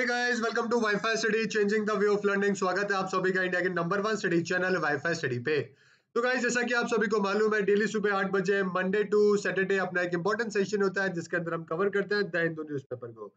Hey guys, welcome to WiFi Study, changing the way of learning। स्वागत है आप सभी का इंडिया के number 1 study channel WiFi Study पे। तो गाइस जैसा कि आप सभी को मालूम है डेली सुबह 8 बजे मंडे टू सैटरडे अपना एक इंपॉर्टेंट सेशन होता है जिसके अंदर हम कवर करते हैं द हिंदू न्यूज़पेपर को।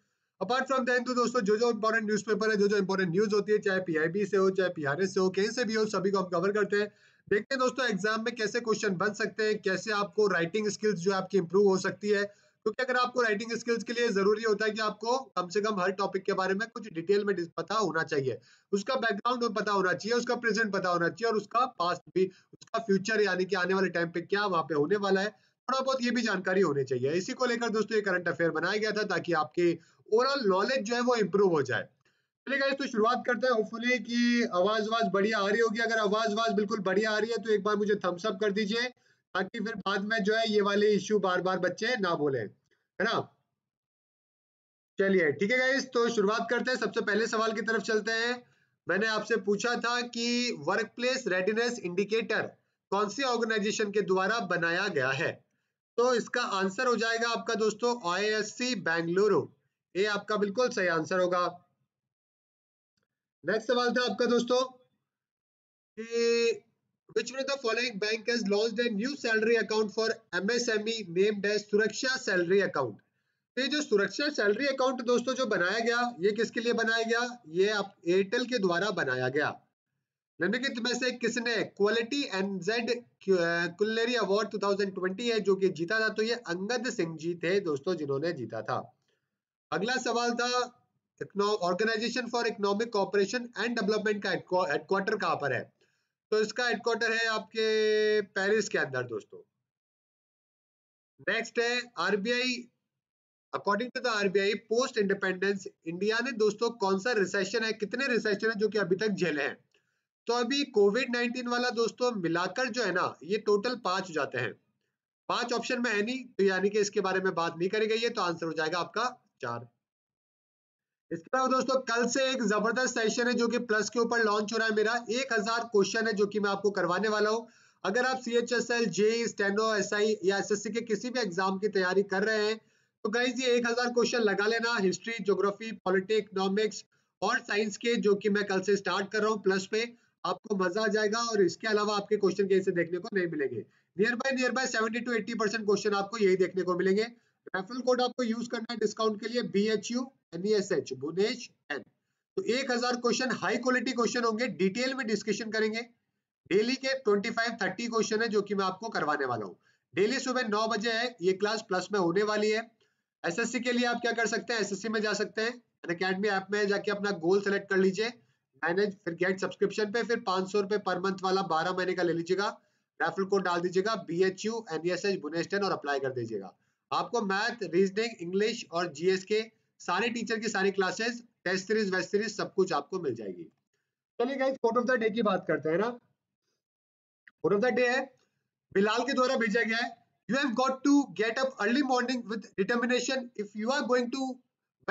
अपार्ट फ्रॉम द हिंदू दोस्तों जो जो इंपॉर्टेंट न्यूज़पेपर है, जो जो इंपॉर्टेंट न्यूज होती है, चाहे PIB से हो, चाहे PRS से हो, कहीं से भी हो, सभी को हम कवर करते हैं। देखते हैं दोस्तों एग्जाम में कैसे क्वेश्चन बन सकते हैं, कैसे आपको राइटिंग स्किल्स जो आपकी इंप्रूव हो सकती है, क्योंकि अगर आपको राइटिंग स्किल्स के लिए जरूरी होता है कि आपको कम से कम हर टॉपिक के बारे में कुछ डिटेल में पता होना चाहिए, उसका बैकग्राउंड पता होना चाहिए, उसका प्रेजेंट पता होना चाहिए और उसका पास्ट भी, उसका फ्यूचर यानी कि आने वाले टाइम पे क्या वहाँ पे होने वाला है थोड़ा बहुत ये भी जानकारी होनी चाहिए। इसी को लेकर दोस्तों ये करंट अफेयर बनाया गया था ताकि आपकी ओवरऑल नॉलेज जो है वो इम्प्रूव हो जाए। चलिए गाइस तो शुरुआत करते हैं। होपफुली की आवाज बढ़िया आ रही होगी। अगर आवाज बिल्कुल बढ़िया आ रही है तो एक बार मुझे थम्स अप कर दीजिए ताकि फिर बाद में जो है ये वाले इश्यू बार बार बच्चे ना बोले, है ना। चलिए ठीक है गाइस तो शुरुआत करते हैं। सबसे पहले सवाल की तरफ चलते हैं। मैंने आपसे पूछा था कि वर्कप्लेस रेडीनेस इंडिकेटर कौन सी ऑर्गेनाइजेशन के द्वारा बनाया गया है, तो इसका आंसर हो जाएगा आपका दोस्तों ISC बेंगलुरु। ये आपका बिल्कुल सही आंसर होगा। नेक्स्ट सवाल था आपका दोस्तों कि Which one of the following bank has launched a new salary account for MSME named as Suraksha salary account? तो ये जो सुरक्षा सैलरी अकाउंट दोस्तों जो बनाया गया ये किसके लिए बनाया गया? ये आप एयरटेल के द्वारा बनाया गया। निम्नलिखित में से किसने क्वालिटी NZ कुल्लेरी अवार्ड 2020 है जो कि जीता था? तो ये अंगद सिंह जी थे दोस्तों जिन्होंने जीता था। अगला सवाल था organisation for economic cooperation and development का हेडक्वार्टर कहाँ पर है? तो इसका हेडक्वार्टर है आपके पेरिस के अंदर दोस्तों। नेक्स्ट है RBI, according to the RBI post independence India ने दोस्तों कौन सा रिसेशन है, कितने रिसेशन है जो कि अभी तक झेले हैं? तो अभी COVID-19 वाला दोस्तों मिलाकर जो है ना ये टोटल 5 हो जाते हैं। 5 ऑप्शन में है नहीं तो यानी कि इसके बारे में बात नहीं करेगा ये, तो आंसर हो जाएगा आपका 4। इसके अलावा दोस्तों कल से एक जबरदस्त सेशन है जो कि प्लस के ऊपर लॉन्च हो रहा है मेरा। 1000 क्वेश्चन है जो कि मैं आपको करवाने वाला हूं। अगर आप CHSL, JEE, स्टेनो, SI या SSC के किसी भी एग्जाम की तैयारी कर रहे हैं तो गाइस ये 1000 क्वेश्चन लगा लेना। हिस्ट्री, ज्योग्राफी, पॉलिटिक्स, इकोनॉमिक्स और साइंस के जो कि मैं कल से स्टार्ट कर रहा हूँ प्लस पे, आपको मजा आ जाएगा। और इसके अलावा आपके क्वेश्चन कहीं से देखने को नहीं मिलेंगे। नियर बाय 70 to 80% क्वेश्चन आपको यही देखने को मिलेंगे। रेफरल कोड आपको यूज करना है डिस्काउंट के लिए BHUNESH भुनेश N। तो 1000 क्वेश्चन हाई क्वालिटी क्वेश्चन होंगे, डिटेल में डिस्कशन करेंगे। डेली के 25-30 क्वेश्चन है जो कि मैं आपको करवाने वाला हूँ। डेली सुबह 9 बजे है ये क्लास प्लस में होने वाली है। SSC के लिए आप क्या कर सकते हैं, SSC में जा सकते हैं, अनअकैडमी ऐप में जाके अपना गोल सेलेक्ट कर लीजिए, मैनेज, फिर गेट सब्सक्रिप्शन पे, फिर 500 रुपए पर मंथ वाला 12 महीने का ले लीजिएगा। रेफरल कोड डाल दीजिएगा BHUNESH भुनेश N और अप्लाई कर दीजिएगा। आपको मैथ, रीजनिंग, इंग्लिश और GS के सारे टीचर की सारी classes, test series, west series सब कुछ आपको मिल जाएगी। चलिए guys quote of the day की बात करते हैं ना। कोट ऑफ द डे है बिलाल के द्वारा भेजा गया है। You have got to get up early morning with determination if you are going to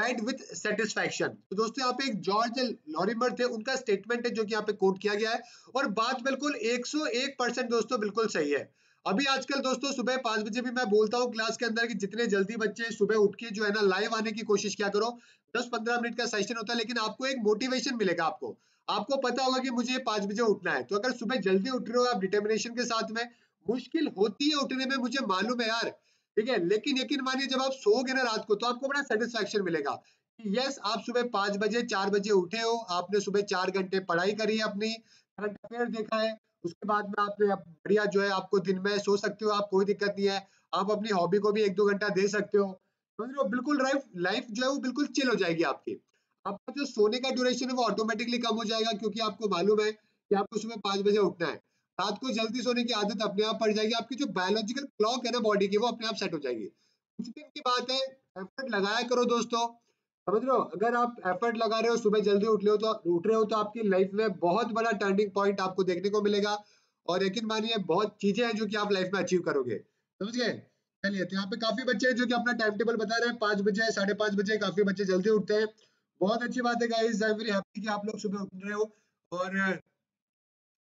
bed with satisfaction. तो दोस्तों यहाँ पे एक जॉर्ज लॉरिमर थे, उनका स्टेटमेंट है जो कि यहाँ पे कोट किया गया है और बात बिल्कुल 101% दोस्तों बिल्कुल सही है। अभी आजकल दोस्तों सुबह 5 बजे भी मैं बोलता हूँ क्लास के अंदर कि जितने जल्दी बच्चे सुबह उठ के जो है ना लाइव आने की कोशिश क्या करो। 10-15 मिनट का सेशन होता है लेकिन आपको एक मोटिवेशन मिलेगा। आपको पता होगा कि मुझे 5 बजे उठना है, तो अगर सुबह जल्दी उठ रहे हो आप डिटर्मिनेशन के साथ में, मुश्किल होती है उठने में मुझे मालूम है यार, ठीक है, लेकिन यकीन मानिए जब आप सोओगे ना रात को तो आपको बड़ा सेटिस्फेक्शन मिलेगा कि यस आप सुबह 5-4 बजे उठे हो, आपने सुबह 4 घंटे पढ़ाई करी है, अपनी करंट अफेयर देखा है, उसके बाद में आपने बढ़िया जो है आपको दिन में सो सकते हो आप, कोई दिक्कत नहीं है, आप अपनी हॉबी को भी 1-2 घंटा दे सकते हो, समझ रहे हो। बिल्कुल लाइफ जो है वो बिल्कुल चिल हो जाएगी आपकी। आपका जो सोने का ड्यूरेशन है वो ऑटोमेटिकली कम हो जाएगा क्योंकि आपको मालूम है कि आपको सुबह 5 बजे उठना है। रात को जल्दी सोने की आदत अपने आप पड़ जाएगी, आपकी जो बायोलॉजिकल क्लॉक है ना बॉडी की वो अपने आप सेट हो जाएगी। कुछ दिन की बात है, एफर्ट लगाया करो दोस्तों, समझ रहे हो। अगर आप एफर्ट लगा रहे हो, सुबह जल्दी उठ रहे हो तो आपकी लाइफ में बहुत बड़ा टर्निंग पॉइंट आपको देखने को मिलेगा और यकीन मानिए बहुत चीजें हैं जो कि आप लाइफ में अचीव करोगे, समझ गए। चलिए तो यहाँ पे काफी बच्चे हैं जो कि अपना टाइम टेबल बता रहे हैं 5 बजे, 5:30 बजे, काफी बच्चे जल्दी उठते हैं, बहुत अच्छी बात है guys. I am very happy कि आप लोग सुबह उठ रहे हो और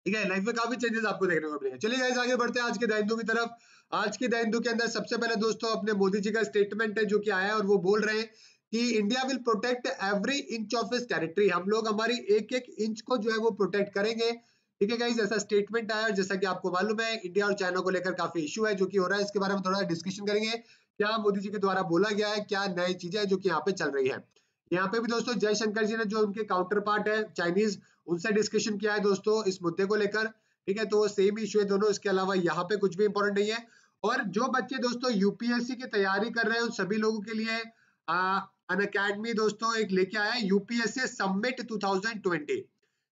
ठीक है लाइफ में काफी चेंजेस आपको देखने को मिलेंगे। चलिए गाइस आगे बढ़ते हैं आज के द हिंदू की तरफ। आज के द हिंदू के अंदर सबसे पहले दोस्तों अपने मोदी जी का स्टेटमेंट है जो कि आया है और वो बोल रहे हैं कि India will protect every inch of इस टेरिटरी, हम लोग हमारी एक एक इंच को जो है वो प्रोटेक्ट करेंगे। ठीक है गाइस, ऐसा स्टेटमेंट आया। जैसा कि आपको मालूम है इंडिया और चाइना को लेकर काफी इश्यू है जो कि हो रहा है, इसके बारे में थोड़ा डिस्कशन करेंगे, क्या मोदी जी के द्वारा बोला गया है, क्या नई चीजें हैं जो कि यहाँ पे चल रही है। यहाँ पे भी दोस्तों जयशंकर जी ने जो उनके काउंटर पार्ट है चाइनीज, उनसे डिस्कशन किया है दोस्तों इस मुद्दे को लेकर। ठीक है, तो सेम इश्यू है दोनों, इसके अलावा यहाँ पे कुछ भी इंपॉर्टेंट नहीं है। और जो बच्चे दोस्तों यूपीएससी की तैयारी कर रहे हैं उन सभी लोगों के लिए अनअकैडमी दोस्तों एक लेके आया है, यूपीएससी सबमिट 2020।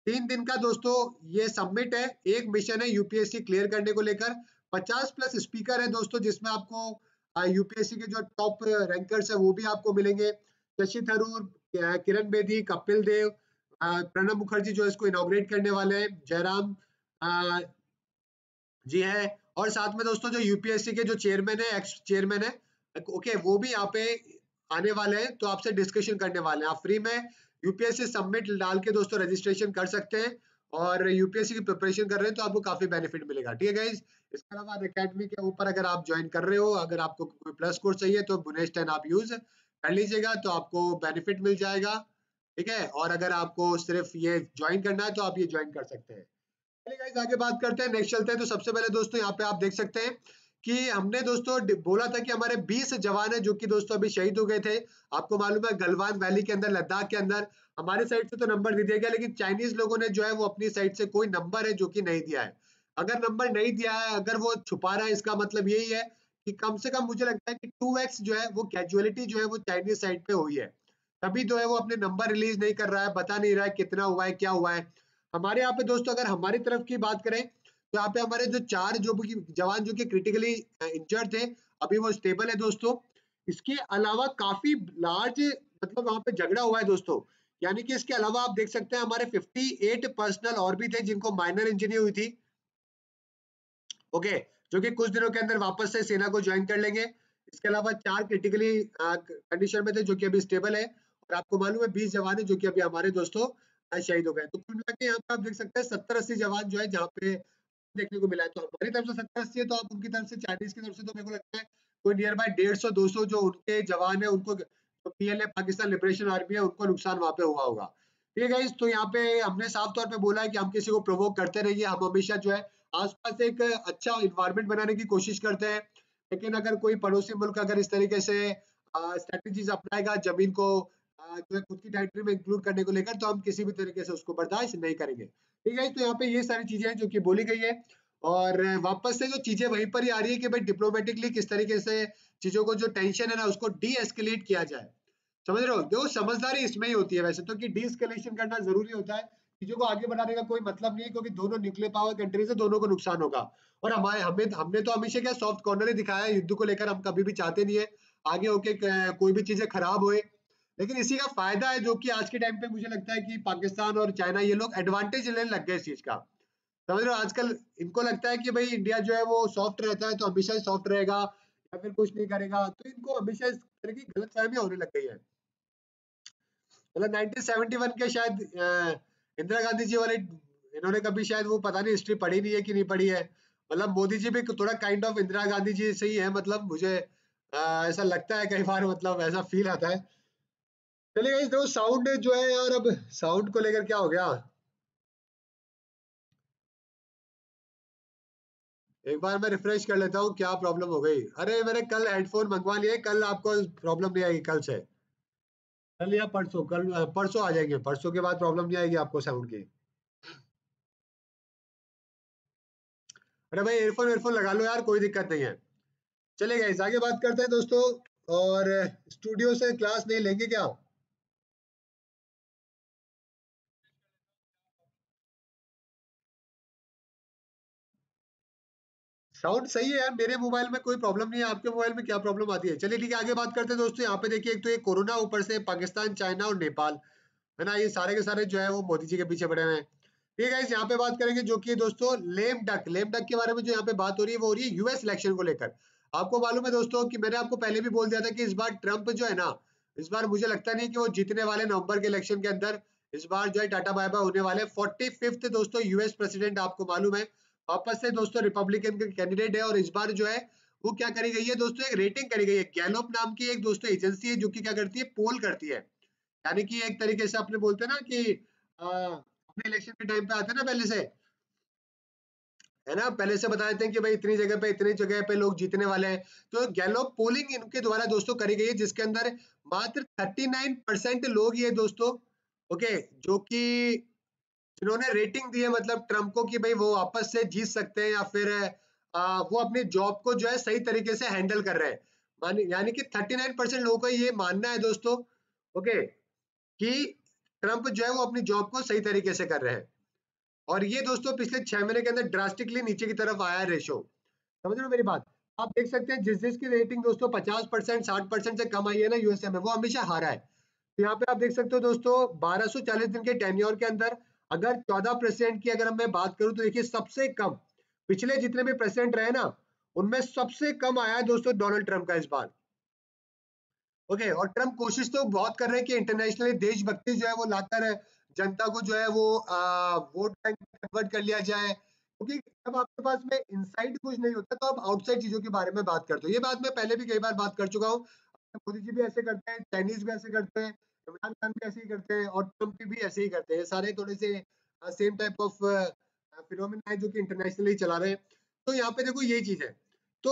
3 दिन का दोस्तों ये सबमिट है, एक मिशन है यूपीएससी क्लियर करने को लेकर। 50+ स्पीकर है दोस्तों, जिसमें आपको यूपीएससी के जो टॉप रैंकर्स है वो भी आपको मिलेंगे। शशि थरूर, किरण बेदी, कपिल देव, प्रणब मुखर्जी जो इसको इनॉग्रेट करने वाले हैं, जयराम जी है, और साथ में दोस्तों जो यूपीएससी के जो चेयरमैन है, एक्स चेयरमैन है, ओके, वो भी यहाँ पे आने वाले हैं, तो आपसे डिस्कशन करने वाले हैं। आप फ्री में यूपीएससी सबमिट डाल के दोस्तों रजिस्ट्रेशन कर सकते हैं, और यूपीएससी की प्रिपरेशन कर रहे हैं तो आपको काफी बेनिफिट मिलेगा। ठीक है गाइस, इसके अलावा अनअकैडमी के ऊपर अगर आप ज्वाइन कर रहे हो, अगर आपको कोई प्लस कोर्स चाहिए तो Bhunesh 10 आप यूज कर लीजिएगा, तो आपको बेनिफिट मिल जाएगा। ठीक है, और अगर आपको सिर्फ ये ज्वाइन करना है तो आप ये ज्वाइन कर सकते हैं। चलिए गाइस आगे बात करते हैं, नेक्स्ट चलते हैं। तो सबसे पहले दोस्तों यहाँ पे आप देख सकते हैं कि हमने दोस्तों बोला था कि हमारे 20 जवान है जो कि दोस्तों अभी शहीद हो गए थे। आपको मालूम है गलवान वैली के अंदर, लद्दाख के अंदर, हमारे साइड से तो नंबर दे दिया गया, लेकिन चाइनीज लोगों ने जो है वो अपनी साइड से कोई नंबर है जो कि नहीं दिया है। अगर नंबर नहीं दिया है, अगर वो छुपा रहा है, इसका मतलब यही है कि कम से कम मुझे लगता है कि 2x जो है वो कैजुअलिटी जो है वो चाइनीज साइड पे हुई है, तभी जो है वो अपने नंबर रिलीज नहीं कर रहा है, बता नहीं रहा है कितना हुआ है, क्या हुआ है। हमारे यहाँ पे दोस्तों अगर हमारी तरफ की बात करें तो यहाँ पे हमारे जो 4 जो जवान जो कि क्रिटिकली इंजर्ड थे, अभी वो स्टेबल है दोस्तों। इसके अलावा काफी लार्ज मतलब वहाँ पे झगड़ा हुआ है दोस्तों, यानी कि इसके अलावा आप देख सकते हैं हमारे 58 पर्सनल और भी थे जिनको माइनर इंजरी हुई थी, ओके, जो कि कुछ दिनों के अंदर वापस से सेना को ज्वाइन कर लेंगे। इसके अलावा 4 क्रिटिकली कंडीशन में थे जो कि अभी स्टेबल है, और आपको मालूम है 20 जवान है जो कि अभी हमारे दोस्तों शहीद हो गए। तो कुल मिला के यहाँ पे आप देख सकते हैं 70-80 जवान जो है जहाँ पे देखने को मिला है। तो हमारी तरफ से 70-80 है, तो आप उनकी तरफ से, चाइनीज की तरफ से, तो मेरे को लगता है कोई नियर बाय 150-200 जो उनके जवान है, उनको तो PLA पाकिस्तान लिबरेशन आर्मी है, उनको नुकसान वहाँ पे हुआ होगा। ठीक है गाइस, तो यहाँ पे हमने साफ तौर पे बोला है कि हम किसी को प्रोवोक करते रहिए, हम हमेशा जो है आसपास एक अच्छा इन्वायरमेंट बनाने की कोशिश करते हैं, लेकिन अगर कोई पड़ोसी मुल्क अगर इस तरीके से स्ट्रेटेजीज अपनाएगा जमीन को जो है खुद की टेरिटरी में इंक्लूड करने को लेकर, तो हम किसी भी तरीके से उसको बर्दाश्त नहीं करेंगे। ठीक है, तो यहाँ पे ये सारी चीजें हैं जो कि बोली गई है, और वापस से जो चीजें वहीं पर ही आ रही है कि भाई डिप्लोमेटिकली किस तरीके से चीजों को, जो टेंशन है ना, उसको डी एस्केलेट किया जाए। समझ रहे हो, देखो समझदारी इसमें ही होती है वैसे तो, कि डी एस्केलेशन करना जरूरी होता है, चीजों को आगे बढ़ाने का कोई मतलब नहीं है, क्योंकि दोनों न्यूक्लियर पावर कंट्रीज है, दोनों को नुकसान होगा। और हमने तो हमेशा क्या सॉफ्ट कॉर्नर ही दिखाया है, युद्ध को लेकर हम कभी भी चाहते नहीं है आगे होके कोई भी चीजें खराब होए, लेकिन इसी का फायदा है जो कि आज के टाइम पे मुझे लगता है कि पाकिस्तान और चाइना ये लोग एडवांटेज लेने लग गए इस चीज का। समझ रहे हो, आजकल इनको लगता है कि भाई इंडिया जो है वो सॉफ्ट रहता है तो हमेशा ही सॉफ्ट रहेगा या फिर कुछ नहीं करेगा, तो इनको हमेशा इस तरह की गलतफहमी होने लग गई है। मतलब 1971 के शायद इंदिरा गांधी जी वाले, इन्होंने कभी शायद वो पता नहीं हिस्ट्री पढ़ी नहीं है कि नहीं पढ़ी है, मतलब मोदी जी भी थोड़ा काइंड ऑफ इंदिरा गांधी जी से ही है, मतलब मुझे ऐसा लगता है कई बार, मतलब ऐसा फील आता है। चलिए गाइस देखो साउंड जो है, और अब साउंड को लेकर क्या हो गया, एक बार मैं रिफ्रेश कर लेता हूँ क्या प्रॉब्लम हो गई। अरे मैंने कल हेडफोन मंगवा लिए, कल आपको प्रॉब्लम नहीं आएगी, कल से, कल या परसों, कल परसों आ जाएंगे, परसों के बाद प्रॉब्लम नहीं आएगी आपको साउंड की। अरे भाई एयरफोन वेयरफोन लगा लो यार, कोई दिक्कत नहीं है। चलिए गाइस आगे बात करते हैं दोस्तों, और स्टूडियो से क्लास नहीं लेंगे क्या आप? साउंड सही है यार, मेरे मोबाइल में कोई प्रॉब्लम नहीं है, आपके मोबाइल में क्या प्रॉब्लम आती है? चलिए ठीक है, आगे बात करते हैं दोस्तों। यहाँ पे देखिए, एक तो ये कोरोना, ऊपर से पाकिस्तान, चाइना और नेपाल, है ना, ये सारे के सारे जो है वो मोदी जी के पीछे पड़े हुए हैं। ठीक है, यहाँ पे बात करेंगे जो कि दोस्तों लेम डक के बारे में जो यहाँ पे बात हो रही है, वो हो रही है US इलेक्शन को लेकर। आपको मालूम है दोस्तों कि मैंने आपको पहले भी बोल दिया था कि इस बार ट्रम्प जो है ना, इस बार मुझे लगता नहीं कि वो जीतने वाले नवंबर के इलेक्शन के अंदर, इस बार जो है टाटा बाय बाय होने वाले। 45वां दोस्तों US प्रेसिडेंट आपको मालूम है, वापस से दोस्तों रिपब्लिकन के कैंडिडेट है, और इस बार जो है वो क्या करी गई है दोस्तों, एक रेटिंग करी गई है। गैलोप नाम की एक दोस्तों एजेंसी है जो कि क्या करती है, पोल करती है। यानी कि एक तरीके से आपने बोलते हैं ना कि अपने इलेक्शन के टाइम पे आते हैं ना, पहले से है ना, पहले से बता देते हैं कि भाई इतनी जगह पे लोग जीतने वाले हैं। तो गैलोप पोलिंग इनके द्वारा दोस्तों करी गई है, जिसके अंदर मात्र 39% लोग ये दोस्तों ओके जो कि जिन्होंने रेटिंग दी है मतलब ट्रम्प को कि भाई वो वापस से जीत सकते हैं या फिर वो अपने जॉब को जो है सही तरीके से हैंडल कर रहे हैं। यानी कि 39% लोगों का ये मानना है दोस्तों ओके कि ट्रंप जो है वो अपनी जॉब को सही तरीके से कर रहे हैं। और ये दोस्तों पिछले 6 महीने के अंदर ड्रास्टिकली नीचे की तरफ आया है रेशो, समझ रहे हो मेरी बात। आप देख सकते हैं जिस जिस की रेटिंग दोस्तों 50% 60% से कम आई है ना यूएसए में, वो हमेशा हारा है। तो यहाँ पे आप देख सकते हो दोस्तों 1240 दिन के टेन्योर के अंदर अगर 14% की अगर मैं बात करूँ तो देखिए सबसे कम पिछले जितने भी प्रेसिडेंट रहे ना उनमें सबसे कम आया है दोस्तों डोनाल्ड ट्रंप का इस बार ओके। और ट्रंप कोशिश तो बहुत कर रहे हैं कि इंटरनेशनली देशभक्ति जो है वो लाकर जनता को जो है वो वोट बैंक में कन्वर्ट कर लिया जाए, क्योंकि जब आपके पास में इनसाइड कुछ नहीं होता तो आप आउटसाइड चीजों के बारे में बात करते हो। ये बात मैं पहले भी कई बार बात कर चुका हूँ, मोदी जी भी ऐसे करते हैं, चाइनीज भी ऐसे करते हैं, इमरान खान भी ऐसे ही करते हैं और ट्रंप भी ऐसे ही करते हैं। सारे थोड़े से सेम टाइप ऑफ फिनोमेना है जो कि इंटरनेशनली चला रहे हैं। तो यहाँ पे देखो यही चीज है। तो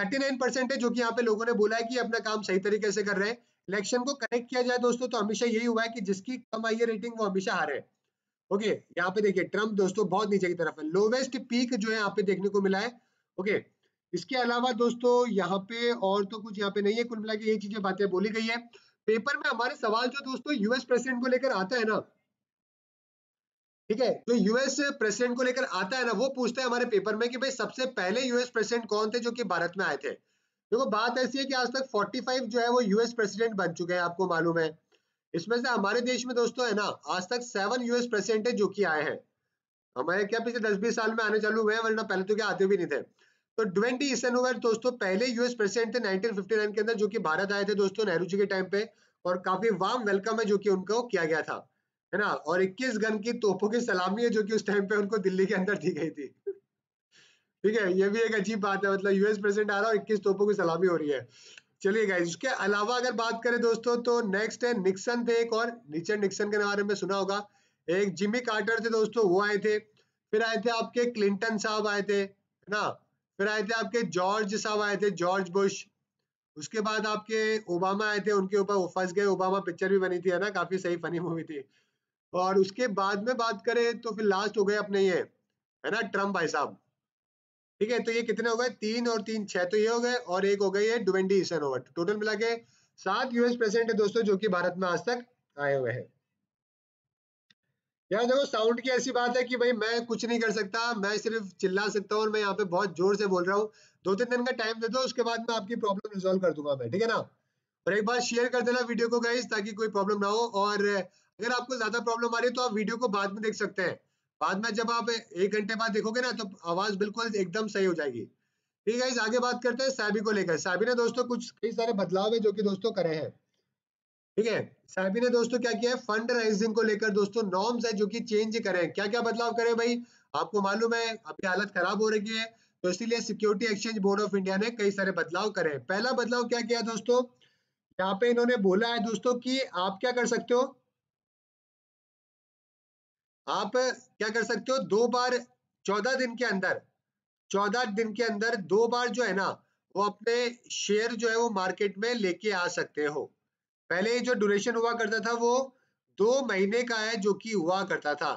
39% है जो कि यहाँ पे लोगों ने बोला है कि अपना काम सही तरीके से कर रहे हैं। इलेक्शन को करेक्ट किया जाए दोस्तों तो हमेशा यही हुआ है कि जिसकी कम आई है रेटिंग वो हमेशा हारे है ओके। यहाँ पे देखिए ट्रंप दोस्तों बहुत नीचे की तरफ है, लोवेस्ट पीक जो है यहाँ पे देखने को मिला है ओके। इसके अलावा दोस्तों यहाँ पे और तो कुछ यहाँ पे नहीं है, कुल मिला के ये चीजें बातें बोली गई है। पेपर में हमारे सवाल जो दोस्तों यूएस प्रेसिडेंट को लेकर आता है ना, ठीक है, जो यूएस प्रेसिडेंट को लेकर आता है ना, वो पूछता है हमारे पेपर में कि भाई सबसे पहले यूएस प्रेसिडेंट कौन थे जो कि भारत में आए थे। देखो बात ऐसी है कि आज तक 45 जो है वो यूएस प्रेसिडेंट बन चुके हैं, आपको मालूम है। इसमें से हमारे देश में दोस्तों है ना आज तक 7 यूएस प्रेसिडेंट है जो कि आए हैं। हमारे क्या पिछले 10-20 साल में आने चालू हुए हैं, वरना पहले तो क्या आते भी नहीं थे। तो ड्वेंटी ईसेनहोवर दोस्तों पहले यूएस प्रेसिडेंट थे 1959 के अंदर, जो कि भारत आए थे दोस्तों नेहरू जी के टाइम पे, और काफी वार्म वेलकम है जो कि उनको किया गया था है ना। और 21 गन की तोपों की सलामी है जो कि उस टाइम पे उनको दिल्ली के अंदर दी गई थी, ठीक है। ये भी एक अजीब बात है, मतलब यूएस प्रेसिडेंट आ रहा है 21 तोपों की सलामी हो रही है। चलिए गाइस, इसके अलावा अगर बात करें दोस्तों तो नेक्स्ट है निक्सन थे एक, और रिचर्ड निक्सन के बारे में सुना होगा। एक जिमी कार्टर थे दोस्तों, वो आए थे। फिर आए थे आपके क्लिंटन साहब आए थे है ना, फिर आए थे आपके जॉर्ज साहब आए थे, जॉर्ज बुश। उसके बाद आपके ओबामा आए थे, उनके ऊपर वो फंस गए, ओबामा पिक्चर भी बनी थी है ना, काफी सही फनी मूवी थी। और उसके बाद में बात करें तो फिर लास्ट हो गए अपने ये है ना ट्रम्प भाई साहब, ठीक है। तो ये कितने हो गए, 3 और 3 6, तो ये हो गए, और एक हो गई है ड्वेंटी ईसेनहोवर। टोटल मिला के 7 यूएस प्रेसिडेंट है दोस्तों जो कि भारत में आज तक आए हुए हैं। यार देखो साउंड की ऐसी बात है कि भाई मैं कुछ नहीं कर सकता, मैं सिर्फ चिल्ला सकता हूँ और मैं यहाँ पे बहुत जोर से बोल रहा हूँ। 2-3 दिन का टाइम दे दो, उसके बाद मैं आपकी प्रॉब्लम रिजोल्व कर दूंगा मैं, ठीक है ना। और एक बार शेयर कर देना वीडियो को गाइस, ताकि कोई प्रॉब्लम ना हो। और अगर आपको ज्यादा प्रॉब्लम आ रही है तो आप वीडियो को बाद में देख सकते हैं। बाद में जब आप 1 घंटे बाद देखोगे ना तो आवाज बिल्कुल एकदम सही हो जाएगी, ठीक है। आगे बात करते हैं साबी को लेकर। साबी ने दोस्तों कई सारे बदलाव है जो कि दोस्तों करे हैं, ठीक है। साबी ने दोस्तों क्या किया है, फंड राइजिंग को लेकर दोस्तों नॉर्म्स है जो कि चेंज करे। क्या क्या बदलाव करे भाई, आपको मालूम है अभी हालत खराब हो रही है, तो इसीलिए security exchange board of India ने कई सारे बदलाव करे। पहला बदलाव क्या किया दोस्तों, यहाँ पे इन्होंने बोला है दोस्तों कि आप क्या कर सकते हो, आप क्या कर सकते हो 2 बार 14 दिन के अंदर 14 दिन के अंदर 2 बार जो है ना वो अपने शेयर जो है वो मार्केट में लेके आ सकते हो। पहले जो ड्यूरेशन हुआ करता था वो 2 महीने का है जो कि हुआ करता था।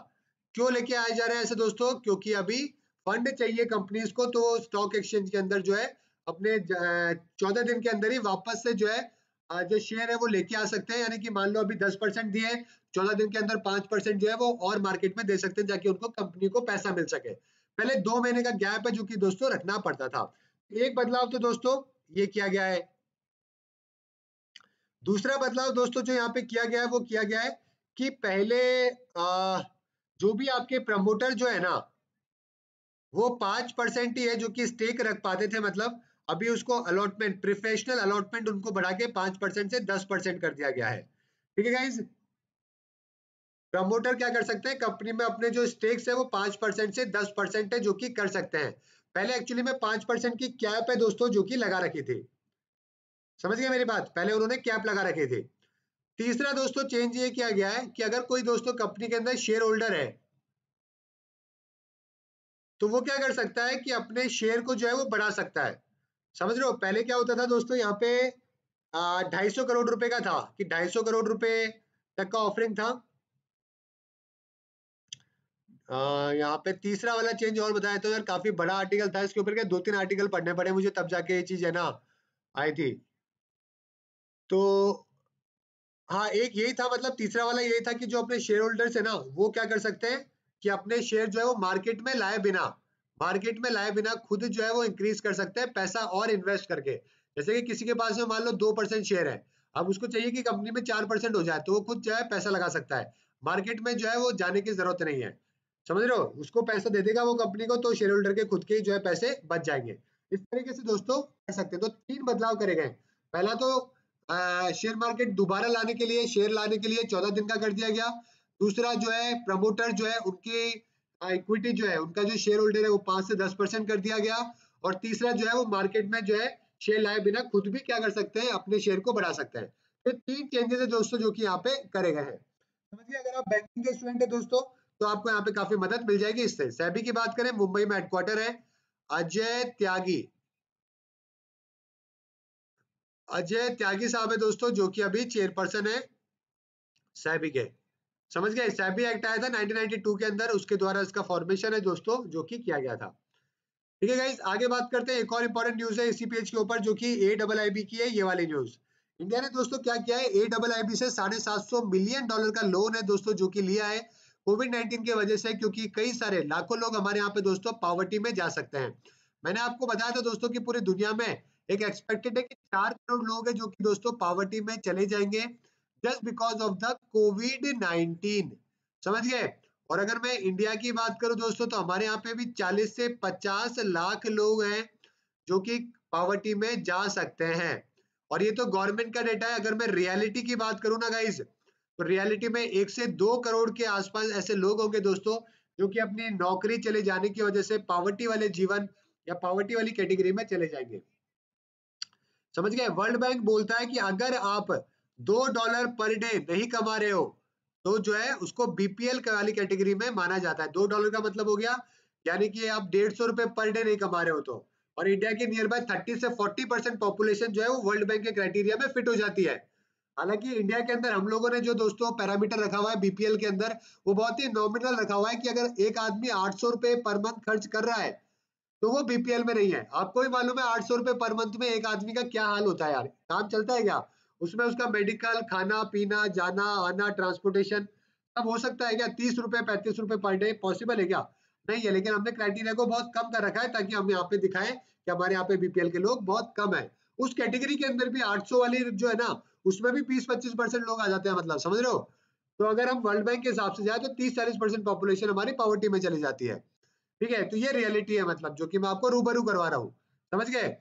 क्यों लेके आए जा रहे हैं ऐसे दोस्तों, क्योंकि अभी फंड चाहिए कंपनीज को, तो स्टॉक एक्सचेंज के अंदर जो है अपने 14 दिन के अंदर ही वापस से जो शेयर है वो लेके आ सकते हैं। यानी कि मान लो अभी 10% दिए, 14 दिन के अंदर 5% जो है वो और मार्केट में दे सकते हैं, ताकि उनको कंपनी को पैसा मिल सके। पहले 2 महीने का गैप है जो कि दोस्तों रखना पड़ता था। एक बदलाव तो दोस्तों ये किया गया है। दूसरा बदलाव दोस्तों जो यहाँ पे किया गया है वो किया गया है कि पहले जो भी आपके प्रमोटर जो है ना वो 5% ही है जो कि स्टेक रख पाते थे, मतलब अभी उसको अलॉटमेंट, प्रोफेशनल अलॉटमेंट उनको बढ़ा के 5% से 10% कर दिया गया है, ठीक है गाइस। प्रमोटर क्या कर सकते हैं, कंपनी में अपने जो स्टेक्स है वो 5% से 10% है जो कि कर सकते हैं। पहले एक्चुअली में 5% की कैप है दोस्तों जो कि लगा रखे थे, समझ गए मेरी बात, पहले उन्होंने कैप लगा रखे थे। तीसरा दोस्तों चेंज ये किया गया है कि अगर कोई दोस्तों कंपनी के अंदर शेयर होल्डर है तो वो क्या कर सकता है कि अपने शेयर को जो है वो बढ़ा सकता है, समझ रहे हो। पहले क्या होता था दोस्तों, यहाँ पे 250 करोड़ रुपए का था कि 250 करोड़ रुपए तक का ऑफरिंग था। यहाँ पे तीसरा वाला चेंज और बताया तो यार काफी बड़ा आर्टिकल था, इसके ऊपर क्या 2-3 आर्टिकल पढ़ने पड़े मुझे तब जाके ये चीज है ना आई थी। तो हाँ एक यही था, मतलब तीसरा वाला यही था कि जो अपने शेयर होल्डर्स है ना वो क्या कर सकते हैं कि अपने शेयर जो है वो मार्केट में लाए बिना खुद जो है वो इंक्रीज कर सकते हैं पैसा और इन्वेस्ट करके। जैसे कि किसी के पास में मान लो 2% शेयर है, अब उसको चाहिए कि कंपनी में 4% हो जाए तो वो खुद जो है पैसा लगा सकता है, मार्केट में जो है वो जाने की जरूरत नहीं है, समझ रहे हो। उसको पैसा दे देगा वो कंपनी को तो शेयर होल्डर के खुद के जो है पैसे बच जाएंगे। इस तरीके से दोस्तों कर सकते हैं। तो 3 बदलाव करे गए। पहला तो शेयर मार्केट दोबारा लाने के लिए, शेयर लाने के लिए 14 दिन का कर दिया गया। दूसरा जो है प्रमोटर जो है उनकी इक्विटी जो है उनका जो शेयर होल्डर है वो 5 से 10% कर दिया गया। और तीसरा जो है वो मार्केट में जो है शेयर लाए बिना खुद भी क्या कर सकते हैं अपने शेयर को बढ़ा सकते हैं। तो 3 चेंजेस है दोस्तों जो कि यहाँ पे करे गए हैं, समझिए। अगर आप बैंकिंग के स्टूडेंट है दोस्तों तो आपको यहाँ पे काफी मदद मिल जाएगी इससे। सेबी की बात करें, मुंबई में हेडक्वार्टर है। अजय त्यागी साहब है दोस्तों जो कि अभी चेयरपर्सन है सेबी के, समझ गए। सेबी एक्ट आया था 1992 के अंदर, उसके द्वारा इसका फॉर्मेशन है दोस्तों जो कि किया गया था। ठीक है गाइस, आगे बात करते हैं। एक और इंपॉर्टेंट न्यूज है इसी पेज के ऊपर जो कि AIIB की है, ये वाली न्यूज। इंडिया ने दोस्तों क्या किया है, AIIB से $750 मिलियन का लोन है दोस्तों जो कि लिया है COVID-19 की वजह से, क्योंकि कई सारे लाखों लोग हमारे यहाँ पे दोस्तों पॉवर्टी में जा सकते हैं। मैंने आपको बताया था दोस्तों कि पूरी दुनिया में एक एक्सपेक्टेड है कि 4 करोड़ लोग हैं जो कि दोस्तों पॉवर्टी में चले जाएंगे just because of the COVID-19, समझ गए। और अगर मैं इंडिया की बात करूं दोस्तों तो हमारे यहाँ पे भी 40 से 50 लाख लोग हैं जो कि पॉवर्टी में जा सकते हैं। और ये तो गवर्नमेंट का डेटा है। अगर मैं रियलिटी की बात करूँ ना गाइज, तो रियलिटी में 1 से 2 करोड़ के आसपास ऐसे लोग होंगे दोस्तों जो कि अपनी नौकरी चले जाने की वजह से पॉवर्टी वाले जीवन या पॉवर्टी वाली कैटेगरी में चले जाएंगे, समझ गए। वर्ल्ड बैंक बोलता है कि अगर आप $2 पर डे नहीं कमा रहे हो तो जो है उसको BPL वाली कैटेगरी में माना जाता है। $2 का मतलब हो गया यानी कि आप 150 रुपए पर डे नहीं कमा रहे हो तो। और इंडिया की नियर बाय 30 से 40% पॉपुलेशन जो है वो वर्ल्ड बैंक के क्राइटेरिया में फिट हो जाती है। हालांकि इंडिया के अंदर हम लोगों ने जो दोस्तों पैरामीटर रखा हुआ है BPL के अंदर वो बहुत ही नॉमिनल रखा हुआ है कि अगर एक आदमी 800 रुपए पर मंथ खर्च कर रहा है तो वो BPL में नहीं है। आपको भी मालूम है 800 रुपए पर मंथ में एक आदमी का क्या हाल होता है यार, काम चलता है क्या उसमें, उसका मेडिकल, खाना पीना, जाना आना, ट्रांसपोर्टेशन सब हो सकता है क्या। 30 रुपए 35 रुपए पर डे पॉसिबल है क्या, नहीं है। लेकिन हमने क्राइटेरिया को बहुत कम कर रखा है ताकि हम यहाँ पे दिखाएं कि हमारे यहाँ पे BPL के लोग बहुत कम है। उस कैटेगरी के अंदर भी 800 वाली जो है ना उसमें भी 20-25% लोग आ जाते हैं, मतलब समझ रहे हो। तो अगर हम वर्ल्ड बैंक के हिसाब से जाए तो 30-40% पॉपुलेशन हमारी पॉवर्टी में चली जाती है, ठीक है। तो ये रियलिटी है, मतलब जो कि मैं आपको रूबरू करवा रहा हूँ, समझ गए।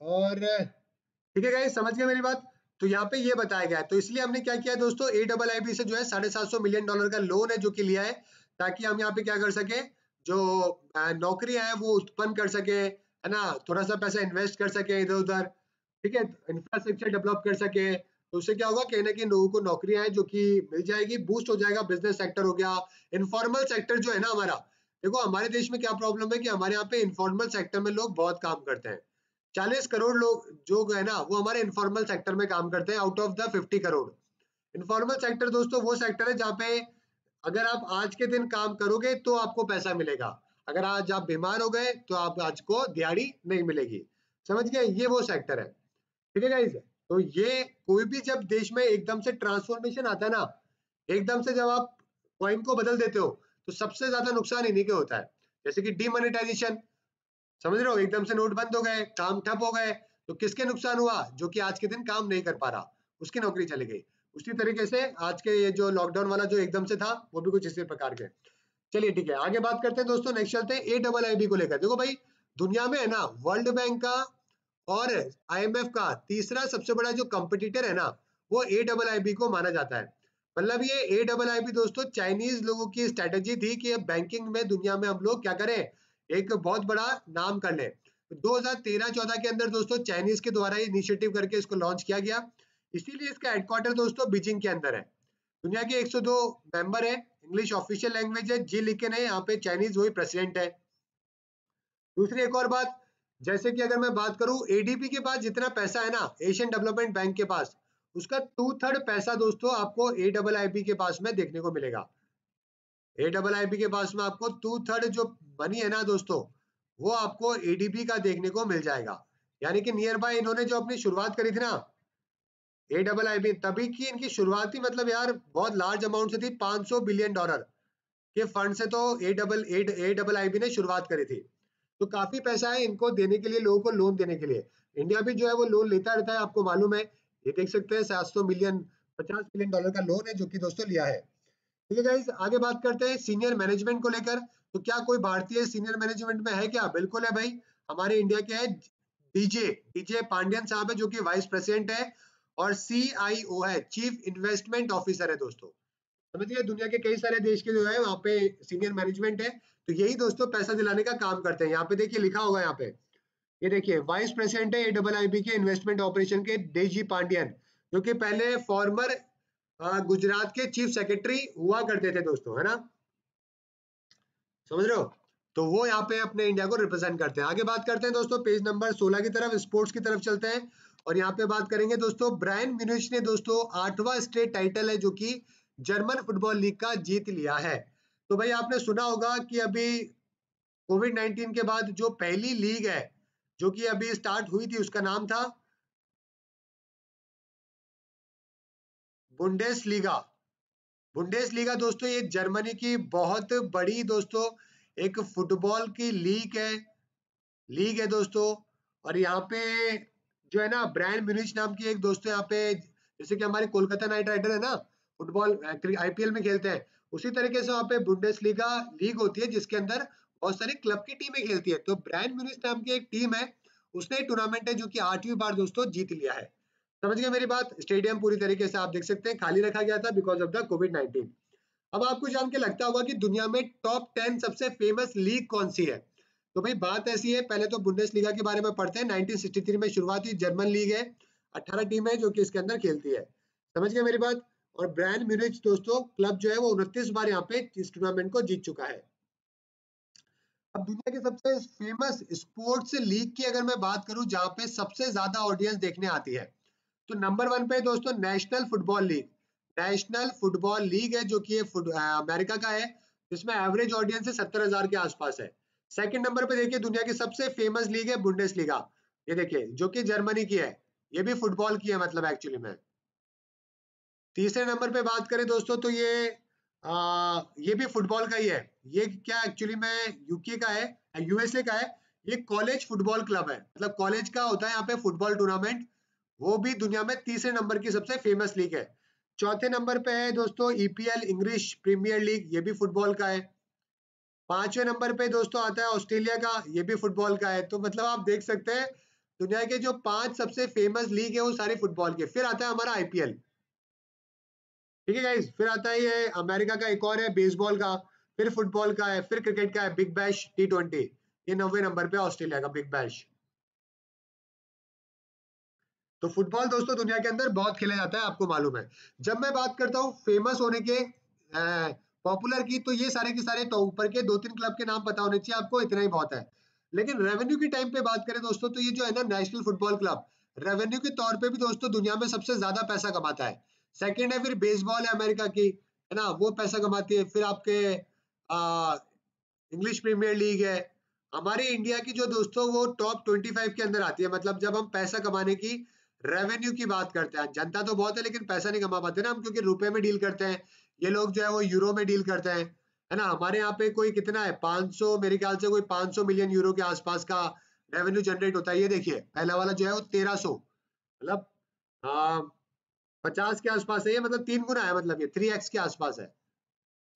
और ठीक है गाइस, समझ गए मेरी बात। तो यहाँ पे ये बताया गया है, तो इसलिए हमने क्या किया दोस्तों, AIIB से जो है $750 मिलियन का लोन है जो कि लिया है ताकि हम यहाँ पे क्या कर सके, जो नौकरियां है वो उत्पन्न कर सके, है ना, थोड़ा सा पैसा इन्वेस्ट कर सके इधर उधर, ठीक है, इंफ्रास्ट्रक्चर डेवलप कर सके। तो उससे क्या होगा, कहीं ना कहीं लोगों को नौकरियां हैं जो कि मिल जाएगी, बूस्ट हो जाएगा, बिजनेस सेक्टर हो गया, इनफॉर्मल सेक्टर जो है ना हमारा। देखो हमारे देश में क्या प्रॉब्लम है कि हमारे यहाँ पे इनफॉर्मल सेक्टर में लोग बहुत काम करते हैं। 40 करोड़ लोग जो है ना वो हमारे इनफॉर्मल सेक्टर में काम करते हैं out of the 50 crore. Informal sector दोस्तों वो सेक्टर है जहाँ पे अगर आप आज के दिन काम करोगे तो आपको पैसा मिलेगा, अगर आज आप बीमार हो गए तो आप आज को दिहाड़ी नहीं मिलेगी, समझ गए। ये वो सेक्टर है, ठीक है गाइस। तो ये कोई भी जब देश में एकदम से ट्रांसफॉर्मेशन आता है ना, एकदम से जब आप कॉइन को बदल देते हो तो सबसे ज्यादा नुकसान इन्हीं के होता है। जैसे कि डिमोनेटाइजेशन, समझ रहे हो, एकदम से नोट बंद हो गए, काम ठप हो गए, तो किसके नुकसान हुआ, जो कि आज के दिन काम नहीं कर पा रहा उसकी नौकरी चली गई। उसी तरीके से आज के ये जो लॉकडाउन वाला जो एकदम से था वो भी कुछ इसी प्रकार के। चलिए ठीक है, आगे बात करते हैं दोस्तों। नेक्स्ट चलते हैं AIIB को लेकर। देखो भाई दुनिया में है ना वर्ल्ड बैंक का और IMF का तीसरा सबसे बड़ा जो कंपटीटर है ना वो AIIB को माना जाता है। मतलब ये AIIB दोस्तों चाइनीज लोगों की स्ट्रेटेजी थी कि अब बैंकिंग में दुनिया में हम लोग क्या करें, एक बहुत बड़ा नाम कर लें। 2013-14 के अंदर दोस्तों चाइनीज के द्वारा इनिशिएटिव करके इसको लॉन्च किया गया, इसीलिए इसका हेडक्वार्टर दोस्तों बीजिंग के अंदर है। दुनिया के 102 मेंबर है, इंग्लिश ऑफिशियल लैंग्वेज है, जी लिखन है, यहाँ पे चाइनीज वही प्रेसिडेंट है। दूसरी एक और बात, जैसे कि अगर मैं बात करूं ADB के पास जितना पैसा है ना, एशियन डेवलपमेंट बैंक के पास, उसका 2/3 पैसा दोस्तों आपको AIIB के पास में देखने को मिलेगा। AIIB के पास में आपको 2/3 जो बनी है ना दोस्तों, वो आपको ADB का देखने को मिल जाएगा। यानी कि नियर बाय इन्होंने जो अपनी शुरुआत करी थी ना AIIB, तभी की इनकी शुरुआती मतलब यार बहुत लार्ज अमाउंट से थी, $500 बिलियन के फंड से तो AIIB ने शुरुआत करी थी। तो काफी पैसा है इनको देने के लिए, लोगों को लोन देने के लिए। इंडिया भी जो है वो लोन लेता रहता है, आपको मालूम है, ये देख सकते हैं $750 मिलियन का लोन है जो कि दोस्तों लिया है। ठीक है गाइस, आगे बात करते हैं सीनियर मैनेजमेंट को लेकर। तो क्या कोई भारतीय सीनियर मैनेजमेंट में है क्या? बिल्कुल है भाई, हमारे इंडिया के है डीजे पांड्यन साहब है जो कि वाइस प्रेसिडेंट है और CIO है, चीफ इन्वेस्टमेंट ऑफिसर है दोस्तों। समझिए दुनिया के कई सारे देश के जो है वहाँ पे सीनियर मैनेजमेंट है, तो यही दोस्तों पैसा दिलाने का काम करते हैं। यहाँ पे देखिए लिखा होगा, यहाँ पे ये देखिए वाइस प्रेसिडेंट है AIIB के इन्वेस्टमेंट ऑपरेशन के DG पांड्यन, जो कि पहले फॉर्मर गुजरात के चीफ सेक्रेटरी हुआ करते थे दोस्तों, है ना, समझ रहे हो। तो वो यहाँ पे अपने इंडिया को रिप्रेजेंट करते हैं। आगे बात करते हैं दोस्तों पेज नंबर 16 की तरफ, स्पोर्ट्स की तरफ चलते हैं और यहाँ पे बात करेंगे दोस्तों ब्रायन म्यूनिच ने दोस्तों 8वां स्टेट टाइटल है जो कि जर्मन फुटबॉल लीग का जीत लिया है। तो भाई आपने सुना होगा कि अभी कोविड-19 के बाद जो पहली लीग है जो कि अभी स्टार्ट हुई थी, उसका नाम था बुंडेसलीगा। बुंडेसलीगा दोस्तों ये जर्मनी की बहुत बड़ी दोस्तों एक फुटबॉल की लीग है दोस्तों। और यहाँ पे जो है ना ब्रायन म्यूनिच नाम की एक दोस्तों, यहाँ पे जैसे कि हमारे कोलकाता नाइट राइडर है ना फुटबॉल IPL में खेलते हैं, उसी तरीके से वहाँ पे बुंडेसलीगा लीग होती है जिसके अंदर बहुत सारे क्लब की टीमें खेलती है। तो ब्रायन म्यूनिच नाम की एक टीम है, उसने टूर्नामेंट है जो कि 8वीं बार दोस्तों जीत लिया है। समझ गए मेरी बात। स्टेडियम पूरी तरीके से आप देख सकते हैं खाली रखा गया था बिकॉज ऑफ द कोविड-19। अब आपको जान के लगता होगा कि दुनिया में टॉप 10 सबसे फेमस लीग कौन सी है। तो भाई बात ऐसी है, पहले तो बुंडेसलीगा के बारे में पढ़ते हैं। 1963 में शुरुआत हुई, जर्मन लीग है, 18 टीमें जो कि इसके अंदर खेलती है, समझ गए मेरी बात। और ब्रायन म्यूनिच दोस्तों क्लब जो है वो 29 बार यहाँ पे इस टूर्नामेंट को जीत चुका है। अब दुनिया के सबसे फेमस स्पोर्ट्स लीग की अगर मैं बात करूं जहाँ पे सबसे ज्यादा ऑडियंस देखने आती है, तो नंबर 1 पे दोस्तों नेशनल फुटबॉल लीग है जो कि अमेरिका का है, जिसमें एवरेज ऑडियंस है 70,000 के आसपास है। सेकंड नंबर पे देखिए दुनिया की सबसे फेमस लीग है बुंडेसलीगा, ये देखिए जो कि जर्मनी की है, ये भी फुटबॉल की है मतलब एक्चुअली में। तीसरे नंबर पे बात करें दोस्तों तो ये भी फुटबॉल का ही है, ये क्या एक्चुअली में यूके का है, USA का है, ये कॉलेज फुटबॉल क्लब है, मतलब कॉलेज का होता है यहाँ पे फुटबॉल टूर्नामेंट, वो भी दुनिया में तीसरे नंबर की सबसे फेमस लीग है। चौथे नंबर पे है दोस्तों EPL इंग्लिश प्रीमियर लीग, ये भी फुटबॉल का है। 5वें नंबर पे दोस्तों आता है ऑस्ट्रेलिया का, ये भी फुटबॉल का है। तो मतलब आप देख सकते हैं दुनिया के जो 5 सबसे फेमस लीग है वो सारे फुटबॉल के। फिर आता है हमारा IPL, ठीक है गाइस। फिर आता है ये अमेरिका का एक और है बेसबॉल का, फिर फुटबॉल का है, फिर क्रिकेट का है बिग बैश T20, ये 9वें नंबर पे ऑस्ट्रेलिया का बिग बैश। तो फुटबॉल दोस्तों दुनिया के अंदर बहुत खेला जाता है, आपको मालूम है। जब मैं बात करता हूँ फेमस होने के पॉपुलर की, तो ये सारे के सारे तो ऊपर के 2-3 क्लब के नाम पता होने चाहिए आपको, इतना ही बहुत है। लेकिन रेवेन्यू के टाइम पे बात करें दोस्तों तो ये जो है ना नेशनल फुटबॉल क्लब रेवेन्यू के तौर पे भी दोस्तों दुनिया में सबसे ज्यादा पैसा कमाता है। सेकेंड है फिर बेसबॉल है अमेरिका की, है ना, वो पैसा कमाती है। फिर आपके इंग्लिश प्रीमियर लीग है। हमारे इंडिया की जो दोस्तों वो टॉप 25 के अंदर आती है, मतलब जब हम पैसा कमाने की रेवेन्यू की बात करते हैं। जनता तो बहुत है लेकिन पैसा नहीं कमा पाते ना हम, क्योंकि रुपए में डील करते हैं, ये लोग जो है वो यूरो में डील करते हैं, है ना। हमारे यहाँ पे कोई कितना है 500, मेरे ख्याल से कोई 500 मिलियन यूरो के आसपास का रेवेन्यू जनरेट होता है। ये देखिए पहला वाला जो है वो 1300 मतलब 50 के आसपास है, ये मतलब 3 गुना है, मतलब ये 3x के आसपास है,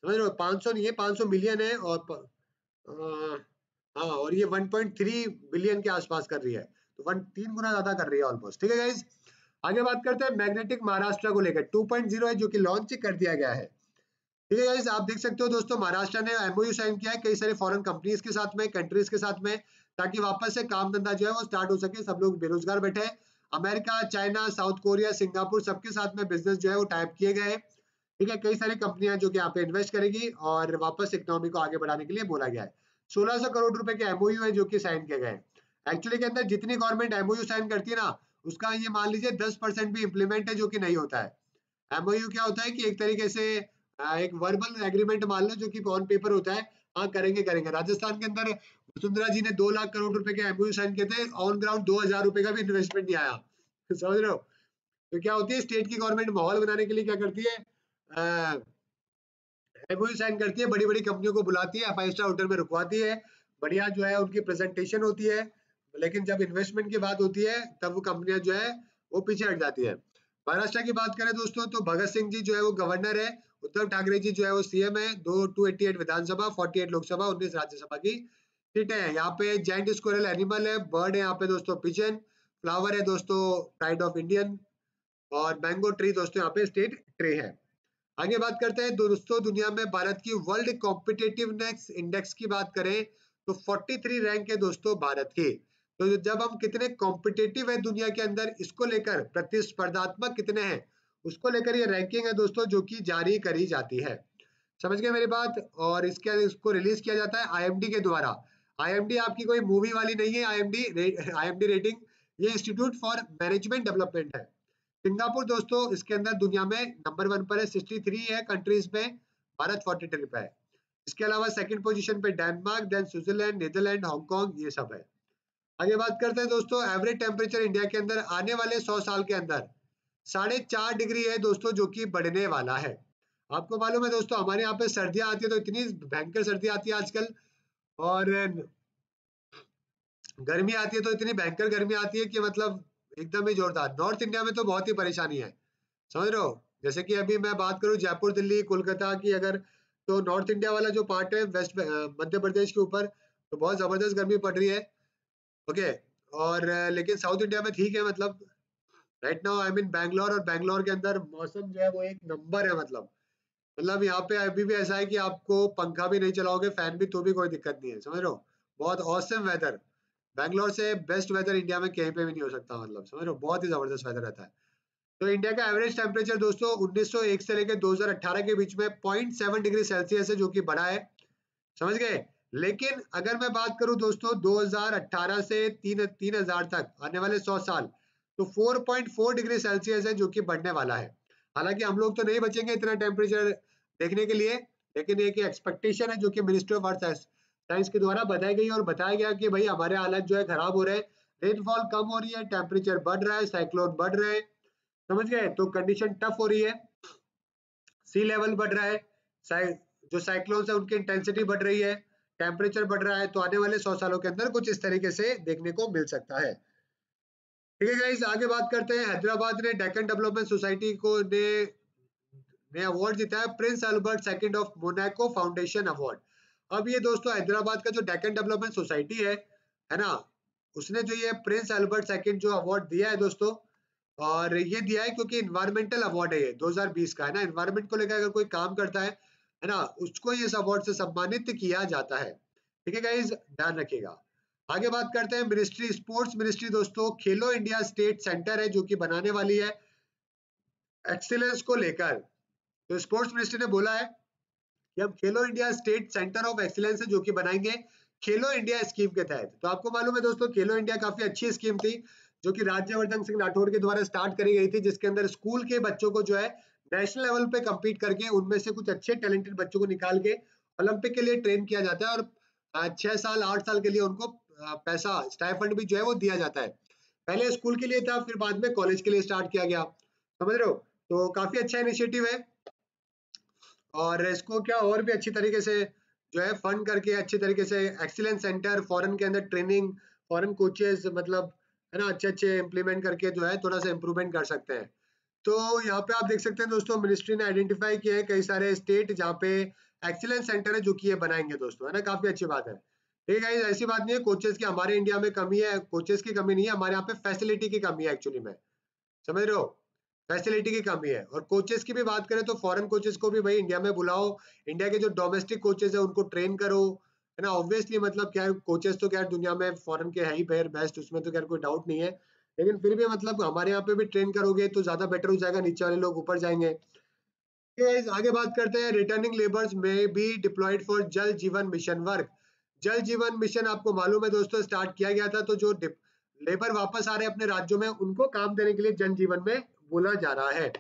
समझ रहे हो। 500 नहीं है, 500 मिलियन है और हाँ, और ये 1.3 बिलियन के आसपास कर रही है, तो 3 गुना ज्यादा कर रही है ऑलमोस्ट। ठीक है गाइज, आगे बात करते हैं मैग्नेटिक महाराष्ट्र को लेकर 2.0 है जो कि लॉन्च कर दिया गया है। ठीक है गाइस, आप देख सकते हो दोस्तों महाराष्ट्र ने एमओयू साइन किया है कई सारे फॉरेन कंपनीज के साथ में, कंट्रीज के साथ में, ताकि वापस से काम धंधा जो है वो स्टार्ट हो सके। सब लोग बेरोजगार बैठे हैं, America, China, South Korea, Singapore सबके साथ में बिजनेस जो है वो टाइप किए गए। ठीक है, कई सारी कंपनियां जो कि यहाँ पे इन्वेस्ट करेगी और वापस इकोनॉमी को आगे बढ़ाने के लिए बोला गया है। 1600 करोड़ रुपए के एमओयू है जो कि साइन किए गए। एक्चुअली के अंदर जितनी गवर्नमेंट एमओयू साइन करती है ना, उसका ये मान लीजिए 10% भी इम्प्लीमेंट है जो कि नहीं होता है। एमओयू क्या होता है कि एक तरीके से एक वर्बल एग्रीमेंट मान लो जो कि ऑन पेपर होता है, हाँ करेंगे करेंगे। राजस्थान के अंदर वसुंधरा जी ने 2 लाख करोड़ रुपए के एमओयू साइन किए थे, ऑन ग्राउंड 2,000 रुपए का भी इन्वेस्टमेंट नहीं आया, समझ रहे हो। तो क्या होती है स्टेट की गवर्नमेंट माहौल बनाने के लिए क्या करती है, एमओयू साइन करती है, बड़ी बड़ी कंपनियों को बुलाती है, 5 स्टार होटल में रुकवाती है, बढ़िया जो है उनकी प्रेजेंटेशन होती है, लेकिन जब इन्वेस्टमेंट की बात होती है तब वो कंपनियां जो है वो पीछे हट जाती है। महाराष्ट्र की बात करें दोस्तों तो भगत सिंह जी जो है वो गवर्नर है, उद्धव ठाकरे जी जो है वो सीएम है, 288 विधानसभा, 48 लोकसभा, 19 राज्यसभा की सीटें हैं। यहाँ पे जैंट स्क्विरल एनिमल है, बर्ड है यहाँ पे दोस्तों, पिजन, फ्लावर है दोस्तों प्राइड ऑफ इंडियन, और मैंगो ट्री दोस्तों यहाँ पे स्टेट ट्री है। आगे बात करते हैं दोस्तों दुनिया में भारत की वर्ल्ड कॉम्पिटेटिवनेस इंडेक्स की बात करें तो 43 रैंक है दोस्तों भारत की। तो जब हम कितने कॉम्पिटेटिव है दुनिया के अंदर, इसको लेकर प्रतिस्पर्धात्मक कितने हैं उसको लेकर ये रैंकिंग है दोस्तों जो कि जारी करी जाती है, समझ गए मेरी बात। और इसके इसको रिलीज किया जाता है आईएमडी के द्वारा। आईएमडी आपकी कोई मूवी वाली नहीं है, आईएमडी रेटिंग, ये इंस्टीट्यूट फॉर मैनेजमेंट डेवलपमेंट है। सिंगापुर दोस्तों इसके अंदर दुनिया में नंबर 1 पर है, 63 है कंट्रीज में, भारत 43 पे है। इसके अलावा सेकंड पोजीशन पे Denmark, then Switzerland, Netherlands, Hong Kong, ये सब है। आगे बात करते हैं दोस्तों एवरेज टेम्परेचर इंडिया के अंदर आने वाले 100 साल के अंदर 4.5 डिग्री है दोस्तों जो कि बढ़ने वाला है। आपको मालूम है दोस्तों हमारे यहाँ पे सर्दियाँ आती है तो इतनी भयंकर सर्दी आती है आजकल, और गर्मी आती है तो इतनी भयंकर गर्मी आती है कि मतलब एकदम ही जोरदार। नॉर्थ इंडिया में तो बहुत ही परेशानी है, समझ रहे हो। जैसे कि अभी मैं बात करूँ जयपुर, दिल्ली, कोलकाता की अगर, तो नॉर्थ इंडिया वाला जो पार्ट है वेस्ट मध्य प्रदेश के ऊपर तो बहुत ज़बरदस्त गर्मी पड़ रही है, ओके। और लेकिन साउथ इंडिया में ठीक है, मतलब right now I mean Bangalore, और बैंगलोर के अंदर मौसम जो है वो एक नंबर है। मतलब यहाँ पे अभी भी ऐसा है कि आपको पंखा भी नहीं चलाओगे, फैन भी, तो भी कोई दिक्कत नहीं है, समझ रहे हो। बहुत ऑसम वेदर, बैंगलोर से बेस्ट वेदर इंडिया में कहीं पे भी नहीं हो सकता, मतलब समझ रहे हो, बहुत ही ज़बरदस्त वेदर रहता है। तो इंडिया का एवरेज टेम्परेचर दोस्तों 1901 से लेकर 2018 के बीच में 0.7 डिग्री सेल्सियस है जो कि बढ़ा है, समझ गए। लेकिन अगर मैं बात करूं दोस्तों 2018 से 3000 तक आने वाले 100 साल तो 4.4 डिग्री सेल्सियस है जो कि बढ़ने वाला है। हालांकि हम लोग तो नहीं बचेंगे इतना टेम्परेचर देखने के लिए, लेकिन एक एक्सपेक्टेशन है जो कि मिनिस्ट्री ऑफ अर्थ साइंस के द्वारा बताई गई, और बताया गया कि भाई हमारे हालत जो है खराब हो रहे हैं, रेनफॉल कम हो रही है, टेम्परेचर बढ़ रहा है, साइक्लोन बढ़ रहे हैं, समझ गए। तो कंडीशन टफ हो रही है, सी लेवल बढ़ रहा है, जो साइक्लोन है उनकी इंटेंसिटी बढ़ रही है, टेम्परेचर बढ़ रहा है। तो आने वाले 100 सालों के अंदर कुछ इस तरीके से देखने को मिल सकता है। ठीक है गाइस, आगे बात करते हैं हैदराबाद ने डेक्कन डेवलपमेंट सोसाइटी को ने अवार्ड जीता है, Prince Albert second of Monaco foundation award. अब ये दोस्तों हैदराबाद का जो डेक्कन डेवलपमेंट सोसाइटी है ना, उसने जो ये प्रिंस अल्बर्ट सेकंड जो अवार्ड दिया है दोस्तों, और ये दिया है क्योंकि इन्वायरमेंटल अवार्ड है ये 2020 का, है ना। इन्वायरमेंट को लेकर अगर कोई काम करता है ना, उसको इस अवार्ड से सम्मानित किया जाता है। ठीक है गाइज, ध्यान रखिएगा। आगे बात करते हैं मिनिस्ट्री, स्पोर्ट्स मिनिस्ट्री दोस्तों खेलो इंडिया स्टेट सेंटर है जो कि बनाने वाली है एक्सीलेंस को लेकर। तो स्पोर्ट्स मिनिस्ट्री ने बोला है कि हम Khelo India state centre of excellence है जो कि बनाएंगे खेलो इंडिया स्कीम के तहत। तो आपको मालूम है दोस्तों खेलो इंडिया काफी अच्छी स्कीम थी जो कि राज्यवर्धन सिंह राठौड़ के द्वारा स्टार्ट करी गई थी, जिसके अंदर स्कूल के बच्चों को जो है नेशनल लेवल पे कम्पीट करके उनमें से कुछ अच्छे टैलेंटेड बच्चों को निकाल के ओलंपिक के लिए ट्रेन किया जाता है, और 6 साल 8 साल के लिए उनको पैसा स्टाइफंड भी जो है वो दिया जाता है। पहले स्कूल के लिए था, फिर बाद में कॉलेज के लिए स्टार्ट किया गया, समझ रहे हो। तो काफी अच्छा इनिशिएटिव है, और इसको क्या और भी अच्छी तरीके से जो है फंड करके अच्छी तरीके से एक्सीलेंस सेंटर फॉरेन के अंदर ट्रेनिंग, फॉरेन कोचेस, मतलब है ना, अच्छे अच्छे इम्प्लीमेंट करके जो है थोड़ा सा इम्प्रूवमेंट कर सकते हैं। तो यहाँ पे आप देख सकते हैं दोस्तों मिनिस्ट्री ने आइडेंटिफाई किया है कई सारे स्टेट जहाँ पे एक्सीलेंस सेंटर है जो कि ये बनाएंगे दोस्तों, है ना, काफी अच्छी बात है। ठीक है, ऐसी बात नहीं है कोचेस की हमारे इंडिया में कमी है, कोचेस की कमी नहीं है, हमारे यहाँ पे फैसिलिटी की कमी है एक्चुअली में, समझ रहे हो, फैसिलिटी की कमी है। और कोचेस की भी बात करें तो फॉरेन कोचेस को भी भाई इंडिया में बुलाओ, इंडिया के जो डोमेस्टिक कोचेस है उनको ट्रेन करो, है ना। ऑब्वियसली मतलब क्या कोचेस तो क्या दुनिया में फॉरेन के है ही फेयर बेस्ट, उसमें तो क्या कोई डाउट नहीं है, लेकिन फिर भी मतलब हमारे यहाँ पे भी ट्रेन करोगे तो ज्यादा बेटर हो जाएगा, नीचे वाले लोग ऊपर जाएंगे। आगे बात करते हैं, returning labours may be deployed for Jal Jeevan mission work. जल जीवन मिशन आपको मालूम है दोस्तों स्टार्ट किया गया था, तो जो लेबर वापस आ रहे हैं अपने राज्यों में उनको काम देने के लिए जल जीवन में बोला जा रहा है।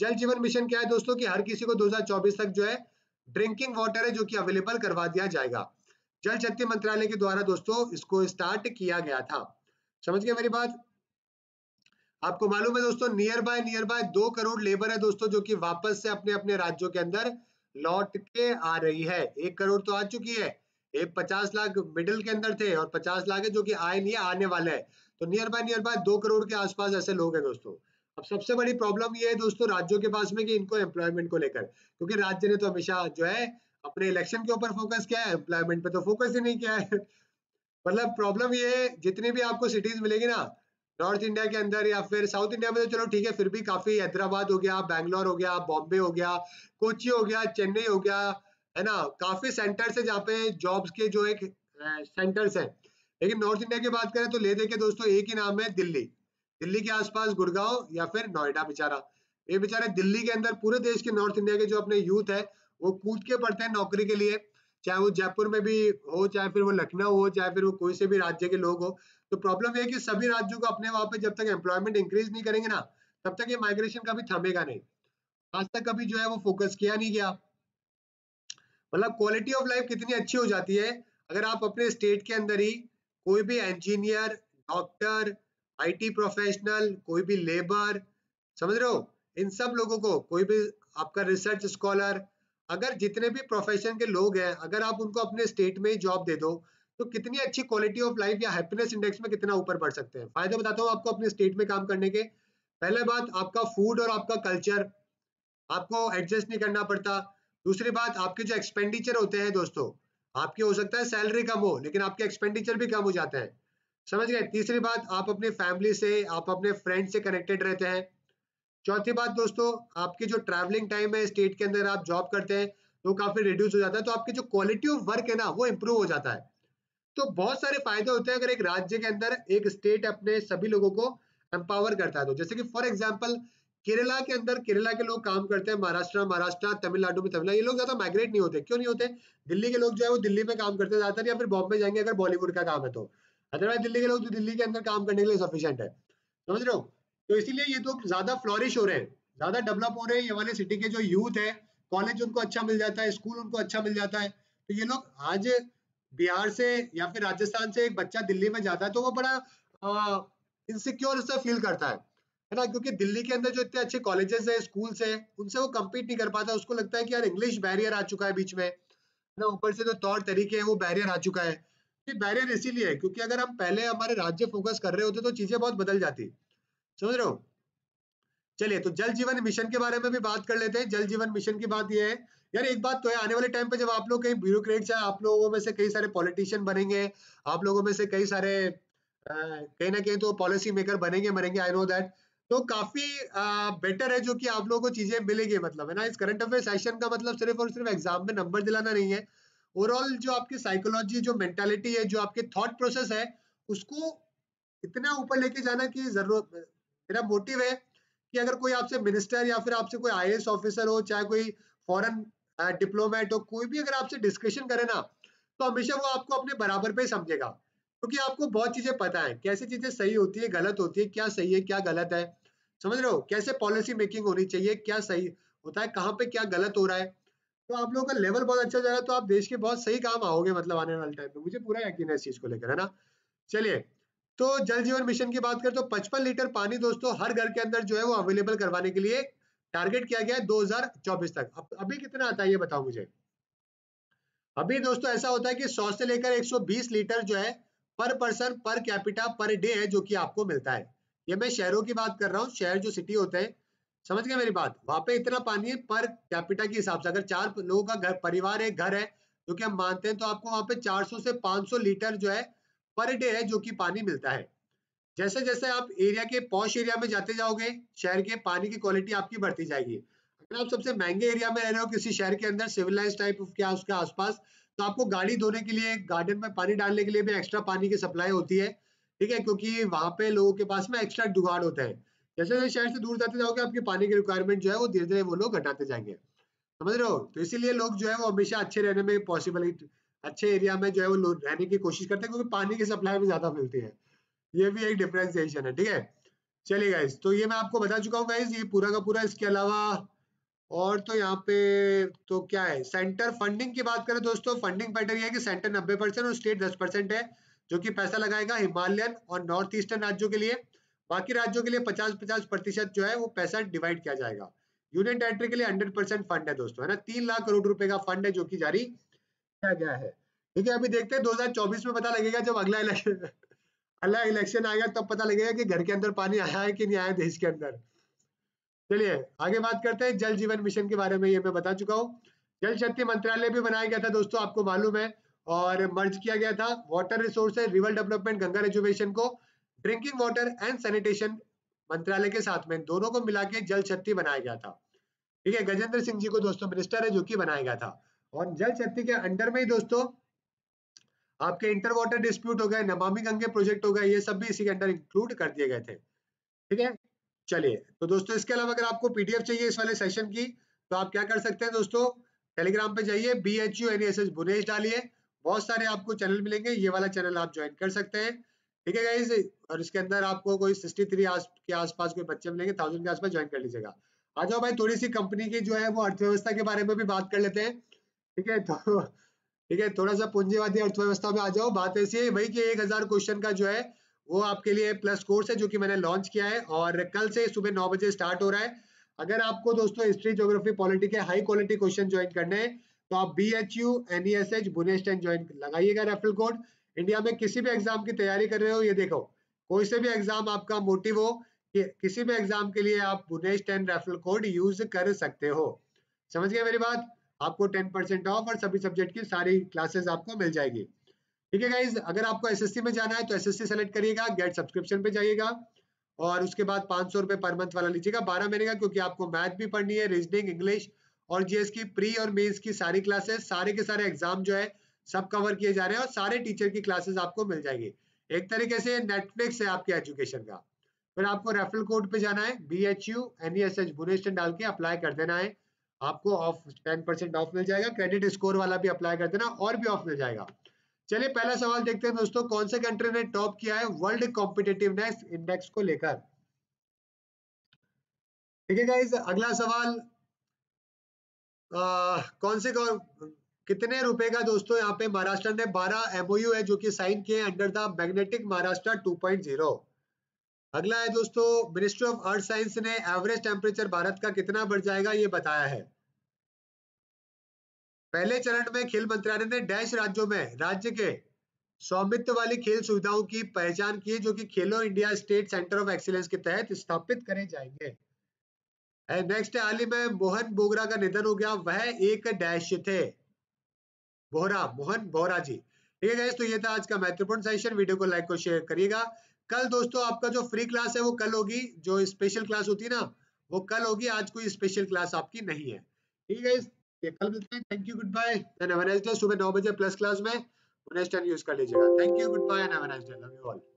जल जीवन मिशन क्या है दोस्तों कि हर किसी को 2024 तक जो है ड्रिंकिंग वाटर है जो कि अवेलेबल करवा दिया जाएगा। जल शक्ति मंत्रालय के द्वारा दोस्तों इसको स्टार्ट किया गया था, समझ गए मेरी बात। आपको मालूम है दोस्तों नियर बाय 2 करोड़ लेबर है दोस्तों जो कि वापस से अपने अपने राज्यों के अंदर लौट के आ रही है। 1 करोड़ तो आ चुकी है, 50 लाख मिडिल के अंदर थे और 50 लाख है जो कि आए नहीं, आने वाले हैं। तो नियर बाय 2 करोड़ के आसपास ऐसे लोग हैं दोस्तों। अब सबसे बड़ी प्रॉब्लम ये है दोस्तों राज्यों के पास में कि इनको एम्प्लॉयमेंट को लेकर, क्योंकि राज्य ने तो हमेशा जो है अपने इलेक्शन के ऊपर फोकस किया है, एम्प्लॉयमेंट पे तो फोकस ही नहीं किया है। मतलब प्रॉब्लम ये है जितनी भी आपको सिटीज मिलेगी ना नॉर्थ इंडिया के अंदर या फिर साउथ इंडिया में तो चलो ठीक है, फिर भी काफी हैदराबाद हो गया, बैंगलोर हो गया, बॉम्बे हो गया, कोची हो गया, चेन्नई हो गया, है ना, काफी सेंटर्स है जहाँ पे जॉब्स के जो एक सेंटर्स है। लेकिन नॉर्थ इंडिया की बात करें तो ले दे के दोस्तों एक ही नाम है दिल्ली, दिल्ली के आसपास गुड़गांव या फिर नोएडा। बेचारा ये बेचारे दिल्ली के अंदर पूरे देश के नॉर्थ इंडिया के जो अपने यूथ है वो कूद के पड़ते हैं नौकरी के लिए, चाहे वो जयपुर में भी हो, चाहे फिर वो लखनऊ हो, चाहे फिर वो कोई से भी राज्य के लोग हो। तो प्रॉब्लम यह है कि सभी राज्यों को अपने वहां पे जब तक एम्प्लॉयमेंट इंक्रीज नहीं करेंगे ना तब तक ये माइग्रेशन कभी थमेगा नहीं। आज तक कभी जो है वो फोकस किया नहीं गया। मतलब क्वालिटी ऑफ लाइफ कितनी अच्छी हो जाती है अगर आप अपने स्टेट के अंदर ही कोई भी इंजीनियर, डॉक्टर, IT प्रोफेशनल, कोई भी लेबर, समझ रहे हो, इन सब लोगों को, कोई भी आपका रिसर्च स्कॉलर, अगर जितने भी प्रोफेशन के लोग हैं अगर आप उनको अपने स्टेट में ही जॉब दे दो तो कितनी अच्छी क्वालिटी ऑफ लाइफ या हैप्पीनेस इंडेक्स में कितना ऊपर बढ़ सकते हैं। फायदे बताता हूँ आपको अपने स्टेट में काम करने के। पहले बात आपका फूड और आपका कल्चर आपको एडजस्ट नहीं करना पड़ता। दूसरी बात आपके जो एक्सपेंडिचर होते हैं दोस्तों, आपके हो सकता है सैलरी कम हो लेकिन आपके एक्सपेंडिचर भी कम हो जाते हैं, समझ गए। तीसरी बात आप अपने फैमिली से, आप अपने फ्रेंड से कनेक्टेड रहते हैं। चौथी बात दोस्तों आपकी जो ट्रैवलिंग टाइम है स्टेट के अंदर आप जॉब करते हैं तो काफी रिड्यूस हो जाता है, तो आपकी जो क्वालिटी ऑफ वर्क है ना वो इंप्रूव हो जाता है। तो बहुत सारे फायदे होते हैं अगर एक राज्य के अंदर एक स्टेट अपने सभी लोगों को एम्पावर करता है तो। जैसे कि फॉर एग्जाम्पल केरला के अंदर केरला के लोग काम करते हैं, महाराष्ट्र, तमिलनाडु में तमिलनाडु, ये लोग ज्यादा माइग्रेट नहीं होते। क्यों नहीं होते? दिल्ली के लोग जो है वो दिल्ली में काम करते ज्यादातर या फिर बॉम्बे जाएंगे अगर बॉलीवुड का काम है तो, अदरवाइज दिल्ली के लोग दिल्ली के अंदर काम करने के लिए सफिशिएंट है, समझ रहे हो। तो इसीलिए ये तो ज्यादा फ्लॉरिश हो रहे हैं, ज्यादा डेवलप हो रहे हैं ये वाले सिटी के जो यूथ है। कॉलेज उनको अच्छा मिल जाता है, स्कूल उनको अच्छा मिल जाता है, तो ये लोग आज बिहार से या फिर राजस्थान से एक बच्चा दिल्ली में जाता है तो वो बड़ा इनसिक्योर सा फील करता है ना, क्योंकि दिल्ली के अंदर जो इतने अच्छे कॉलेजेस है, स्कूल्स है, उनसे वो कम्पीट नहीं कर पाता। उसको लगता है कि यार इंग्लिश बैरियर आ चुका है बीच में, है ना, ऊपर से जो तौर तरीके है वो बैरियर आ चुका है। ये बैरियर इसीलिए है क्योंकि अगर हम पहले हमारे राज्य फोकस कर रहे होते तो चीजें बहुत बदल जाती, समझ रहे हो। चलिए तो जल जीवन मिशन के बारे में भी बात कर लेते हैं। जल जीवन मिशन की बात ये है यार, एक बात तो है आने वाले टाइम पे जब आप लोग कई ब्यूरोक्रेट्स हैं, आप लोगों में से कई सारे पॉलिटिशियन बनेंगे, आप लोगों में से कई सारे कहीं ना कहीं तो पॉलिसी मेकर बनेंगे मरेंगे, आई नो दैट। तो काफी बेटर है जो कि आप लोगों को चीजें मिलेगी, मतलब है ना। इस करंट अफेयर सेशन का मतलब सिर्फ और सिर्फ एग्जाम में नंबर दिलाना नहीं है, ओवरऑल जो आपकी साइकोलॉजी, जो मेंटालिटी है, जो आपके थॉट प्रोसेस है, उसको इतना ऊपर लेके जाना कि जरूरत। मेरा मोटिव है कि अगर कोई आपसे मिनिस्टर या फिर आपसे कोई IAS ऑफिसर हो, चाहे कोई फॉरेन डिप्लोमेट हो, कोई भी अगर आपसे डिस्कशन करे ना तो हमेशा वो आपको अपने बराबर पे समझेगा, क्योंकि आपको बहुत चीजें पता है, कैसे चीजें सही होती है, गलत होती है, क्या सही है क्या गलत है, समझ रहे हो, कैसे पॉलिसी मेकिंग होनी चाहिए, क्या सही होता है, कहाँ पे क्या गलत हो रहा है। तो आप लोगों का लेवल बहुत अच्छा जाएगा, तो आप देश के बहुत सही काम आओगे, मतलब आने वाले टाइम में, मुझे पूरा यकीन है इस चीज को लेकर, है ना। चलिए तो जल जीवन मिशन की बात करें तो 55 लीटर पानी दोस्तों हर घर के अंदर जो है वो अवेलेबल करवाने के लिए टारगेट किया गया है 2024 तक। अभी कितना आता है ये बताओ मुझे। अभी दोस्तों ऐसा होता है कि 100 से लेकर 120 लीटर जो है पर person, per capita, per day है जो कि आपको मिलता है। ये मैं शहरों की बात कर रहा हूँ, शहर जो सिटी होते हैं, समझ गए मेरी बात, वहां पे इतना पानी है पर कैपिटा के हिसाब से। अगर 4 लोगों का घर, परिवार, एक घर है जो कि हम मानते हैं, तो आपको वहां पे 400 से 500 लीटर जो है पर डे है जो कि पानी मिलता है। जैसे जैसे आप एरिया के पॉश एरिया में जाते जाओगे शहर के पानी की क्वालिटी आपकी बढ़ती जाएगी। अगर आप सबसे महंगे एरिया में रह रहे हो किसी शहर के अंदर सिविलाइज टाइप क्या उसके आसपास, तो आपको गाड़ी धोने के लिए गार्डन में पानी डालने के लिए भी एक्स्ट्रा पानी की सप्लाई होती है, ठीक है, क्योंकि वहां पे लोगों के पास में एक्स्ट्रा जुगाड़ होता है। जैसे जैसे शहर से दूर जाते जाओगे आपकी पानी की रिक्वायरमेंट जो है वो धीरे धीरे वो लोग घटाते जाएंगे, समझ रहे हो। तो इसीलिए लोग जो है वो हमेशा अच्छे रहने में पॉसिबल अच्छे एरिया में जो है वो रहने की कोशिश करते हैं क्योंकि पानी की सप्लाई भी ज्यादा मिलती है। ये भी एक डिफरेंशिएशन है, ठीक है। चलिए गाइस, तो ये मैं आपको बता चुका हूँ गाइस ये पूरा का पूरा। इसके अलावा और तो यहाँ पे तो क्या है, सेंटर फंडिंग की बात करें दोस्तों, फंडिंग पैटर्न ये है कि सेंटर 90% और स्टेट 10% है जो कि पैसा लगाएगा हिमालयन और नॉर्थ ईस्टर्न राज्यों के लिए। बाकी राज्यों के लिए 50-50% जो है वो पैसा डिवाइड किया जाएगा। यूनियन टेरेटरी के लिए 100% फंड है दोस्तों, है ना, 3 लाख करोड़ रुपए का फंड है जो कि जारी किया गया है, ठीक है। अभी देखते हैं 2024 में पता लगेगा जब अगला इलेक्शन आएगा तब पता लगेगा कि घर के अंदर पानी आया है कि नहीं आया देश के अंदर। चलिए आगे बात करते हैं जल जीवन मिशन के बारे में, ये मैं बता चुका हूँ। जल शक्ति मंत्रालय भी बनाया गया था दोस्तों, आपको मालूम है, और मर्ज किया गया था water resources, river development, Ganga reservation को ड्रिंकिंग वाटर एंड सैनिटेशन मंत्रालय के साथ में दोनों को मिला के जल शक्ति बनाया गया था, ठीक है। गजेंद्र सिंह जी को दोस्तों मिनिस्टर है जो कि बनाया गया था। और जल शक्ति के अंडर में ही दोस्तों आपके इंटर वाटर डिस्प्यूट हो गए, नमामि गंगे प्रोजेक्ट हो गए, ये सब भी इसी के अंदर इंक्लूड कर दिए गए थे, ठीक है। चलिए तो दोस्तों इसके अलावा अगर आपको पीडीएफ चाहिए इस वाले सेशन की तो आप क्या कर सकते हैं दोस्तों, टेलीग्राम पे जाइए, BHUNESS भुनेश डालिए, बहुत सारे आपको चैनल मिलेंगे, ये वाला चैनल आप ज्वाइन कर सकते हैं, ठीक है गाइज। और इसके अंदर आपको कोई 63 के आसपास कोई बच्चे मिलेंगे, 1000 के आसपास ज्वाइन कर लीजिएगा। आ जाओ भाई, थोड़ी सी कंपनी की जो है वो अर्थव्यवस्था के बारे में भी बात कर लेते हैं, ठीक है। तो ठीक है, थोड़ा सा पूंजीवादी अर्थव्यवस्था में आ जाओ। बात ऐसी है भाई कि 1000 क्वेश्चन का जो है वो आपके लिए प्लस कोर्स है जो कि मैंने लॉन्च किया है और कल से सुबह 9 बजे स्टार्ट हो रहा है। अगर आपको दोस्तों हिस्ट्री, ज्योग्राफी, पॉलिटी के हाई क्वालिटी क्वेश्चन ज्वाइन करने हैं तो आप BHUNESS भुनेश ज्वाइन लगाइएगा, रेफरल कोड। इंडिया में किसी भी एग्जाम की तैयारी कर रहे हो, ये देखो कोई से भी एग्जाम आपका मोटिव हो कि किसी भी एग्जाम के लिए आप भुनेश 10 रेफरल कोड यूज कर सकते हो, समझ गए मेरी बात। आपको 10% ऑफ और सभी सब्जेक्ट की सारी क्लासेस आपको मिल जाएगी, ठीक है गाइज। अगर आपको SSC में जाना है तो SSC सेलेक्ट करिएगा, गेट सब्सक्रिप्शन पे जाइएगा और उसके बाद 500 रुपये पर मंथ वाला लीजिएगा 12 महीने का, क्योंकि आपको मैथ भी पढ़नी है, रीजनिंग, इंग्लिश और GS की प्री और मेंस की सारी क्लासेस, सारे के सारे एग्जाम जो है सब कवर किए जा रहे हैं और सारे टीचर की क्लासेस आपको मिल जाएगी। एक तरीके से नेटफ्लिक्स है आपके एजुकेशन का। फिर आपको रेफरल कोड पे जाना है, BHUNESS भुनेश डाल के अप्लाई कर देना है, आपको ऑफ 10% ऑफ मिल जाएगा। क्रेडिट स्कोर वाला भी अप्लाई कर देना और भी ऑफ मिल जाएगा। चलिए पहला सवाल देखते हैं दोस्तों, कौन से कंट्री ने टॉप किया है वर्ल्ड कॉम्पिटिटिवनेस इंडेक्स को लेकर, ठीक है गाइस। अगला सवाल कितने रुपए का दोस्तों, यहाँ पे महाराष्ट्र ने 12 MOU है जो कि साइन किए अंडर द मैग्नेटिक महाराष्ट्र 2.0। अगला है दोस्तों, मिनिस्ट्री ऑफ अर्थ साइंस ने एवरेज टेम्परेचर भारत का कितना बढ़ जाएगा ये बताया है। पहले चरण में खेल मंत्रालय ने डैश राज्यों में राज्य के स्वामित्व वाली खेल सुविधाओं की पहचान की जो कि Khelo India state centre of excellence के तहत स्थापित करे जाएंगे। नेक्स्ट, हाल ही में मोहन बोगरा का निधन हो गया, वह एक डैश थे, मोहन बोहरा जी, ठीक है गाइस। तो ये था आज का महत्वपूर्ण सेशन, वीडियो को लाइक और शेयर करिएगा। कल दोस्तों आपका जो फ्री क्लास है वो कल होगी, जो स्पेशल क्लास होती है ना वो कल होगी, आज कोई स्पेशल क्लास आपकी नहीं है, ठीक है। कल मिलते हैं, thank you, good bye and have a nice day. सुबह 9 बजे प्लस क्लास में भुनेश यूज कर लीजिएगा। Thank you, good bye and have a nice day, love you all.